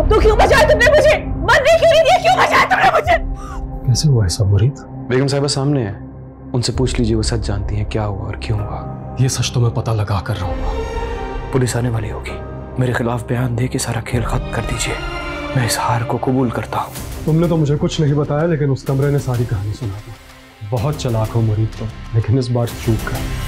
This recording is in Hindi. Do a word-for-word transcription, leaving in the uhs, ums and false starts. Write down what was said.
और तो क्यों बचाया तुमने मुझे? मरने क्यों नहीं दिया? क्यों बचाया तुमने मुझे? कैसे हुआ ऐसा मुरीद? बेगम साहिबा सामने है, उनसे पूछ लीजिए, वो सच जानती हैं क्या हुआ और क्यों हुआ। ये सच तो मैं पता लगा कर रहूंगा। पुलिस आने वाली होगी, मेरे खिलाफ बयान दे के सारा खेल खत्म कर दीजिए। मैं इस हार को कबूल करता हूँ। तुमने तो मुझे कुछ नहीं बताया, लेकिन उस कमरे ने सारी कहानी सुना दी। बहुत चालाक हो मुरीद, तो लेकिन इस बार चूक गए।